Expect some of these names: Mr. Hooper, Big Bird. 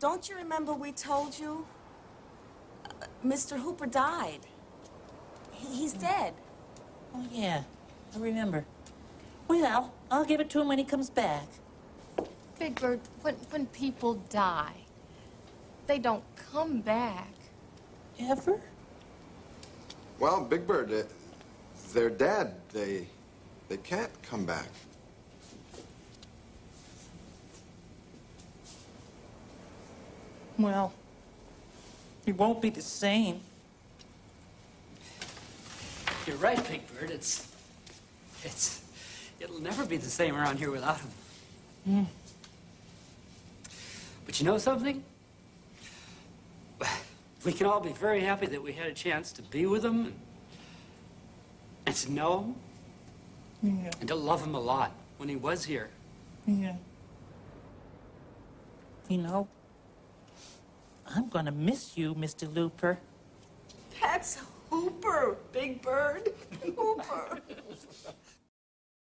Don't you remember we told you? Mr. Hooper died. He's dead. Oh, yeah. I remember. Well, I'll give it to him when he comes back. Big Bird, when people die, they don't come back. Ever? Well, Big Bird, they're dead. They can't come back. Well, it won't be the same. You're right, Big Bird. It'll never be the same around here without him. Mm. But you know something? We can all be very happy that we had a chance to be with him and to know him. Yeah. And to love him a lot when he was here. Yeah. You know, I'm gonna miss you, Mr. Looper. That's Hooper, Big Bird. Hooper.